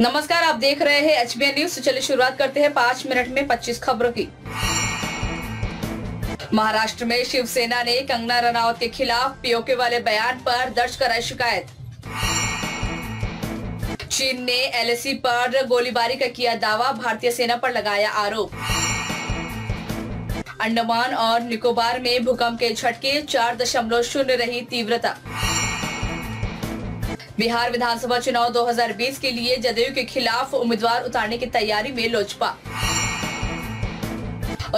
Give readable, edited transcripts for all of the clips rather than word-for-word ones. नमस्कार, आप देख रहे हैं एच बी न्यूज। चलिए शुरुआत करते हैं 5 मिनट में 25 खबरों की। महाराष्ट्र में शिवसेना ने कंगना राणावत के खिलाफ पीओके वाले बयान पर दर्ज कराई शिकायत। चीन ने एलएसी पर गोलीबारी का किया दावा, भारतीय सेना पर लगाया आरोप। अंडमान और निकोबार में भूकंप के झटके, 4.0 रही तीव्रता। बिहार विधानसभा चुनाव 2020 के लिए जदयू के खिलाफ उम्मीदवार उतारने की तैयारी में लोजपा।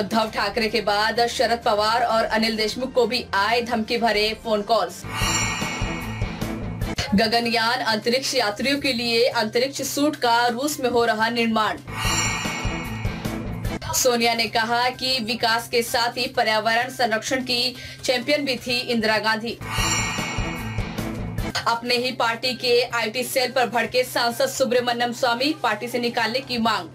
उद्धव ठाकरे के बाद शरद पवार और अनिल देशमुख को भी आए धमकी भरे फोन कॉल्स। गगनयान अंतरिक्ष यात्रियों के लिए अंतरिक्ष सूट का रूस में हो रहा निर्माण। सोनिया ने कहा कि विकास के साथ ही पर्यावरण संरक्षण की चैंपियन भी थी इंदिरा गांधी। अपने ही पार्टी के आईटी सेल पर भड़के सांसद सुब्रमण्यम स्वामी, पार्टी से निकालने की मांग।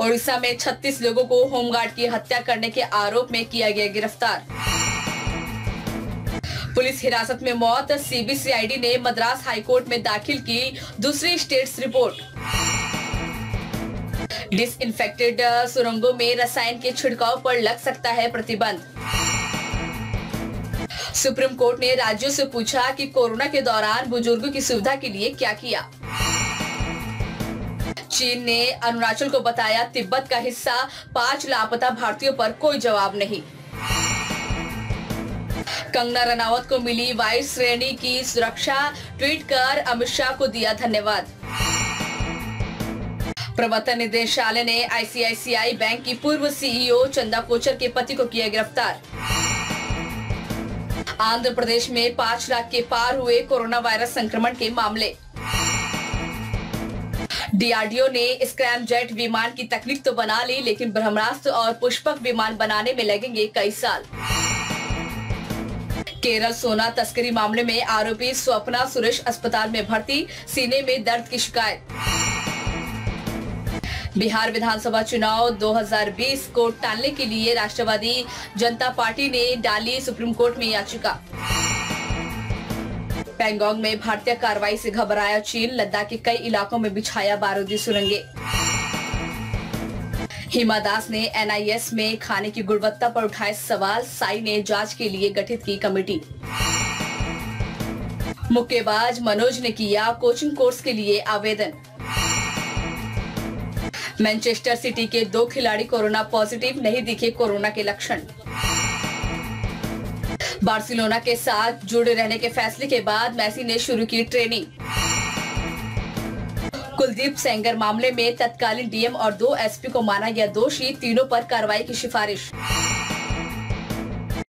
ओडिशा में 36 लोगों को होमगार्ड की हत्या करने के आरोप में किया गया गिरफ्तार। पुलिस हिरासत में मौत, सीबीसीआईडी ने मद्रास हाईकोर्ट में दाखिल की दूसरी स्टेट्स रिपोर्ट। डिसइंफेक्टेड सुरंगों में रसायन के छिड़काव पर लग सकता है प्रतिबंध। सुप्रीम कोर्ट ने राज्यों से पूछा कि कोरोना के दौरान बुजुर्गों की सुविधा के लिए क्या किया। चीन ने अरुणाचल को बताया तिब्बत का हिस्सा, 5 लापता भारतीयों पर कोई जवाब नहीं। कंगना राणावत को मिली वाइस श्रेणी की सुरक्षा, ट्वीट कर अमित शाह को दिया धन्यवाद। प्रवर्तन निदेशालय ने आईसीआईसीआई बैंक की पूर्व सीईओ चंदा कोचर के पति को किया गिरफ्तार। आंध्र प्रदेश में 5 लाख के पार हुए कोरोना वायरस संक्रमण के मामले। डीआरडीओ ने स्क्रैमजेट विमान की तकनीक तो बना ली, लेकिन ब्रह्मास्त्र और पुष्पक विमान बनाने में लगेंगे कई साल। केरल सोना तस्करी मामले में आरोपी स्वप्ना सुरेश अस्पताल में भर्ती, सीने में दर्द की शिकायत। बिहार विधानसभा चुनाव 2020 को टालने के लिए राष्ट्रवादी जनता पार्टी ने डाली सुप्रीम कोर्ट में याचिका। पैंगोंग में भारतीय कार्रवाई से घबराया चीन, लद्दाख के कई इलाकों में बिछाया बारूदी सुरंगें। हिमा दास ने एनआईएस में खाने की गुणवत्ता पर उठाए सवाल, साई ने जांच के लिए गठित की कमेटी। मुक्केबाज मनोज ने किया कोचिंग कोर्स के लिए आवेदन। मैनचेस्टर सिटी के 2 खिलाड़ी कोरोना पॉजिटिव, नहीं दिखे कोरोना के लक्षण। बार्सिलोना के साथ जुड़े रहने के फैसले के बाद मेसी ने शुरू की ट्रेनिंग। कुलदीप सेंगर मामले में तत्कालीन डीएम और 2 एसपी को माना गया दोषी, तीनों पर कार्रवाई की सिफारिश।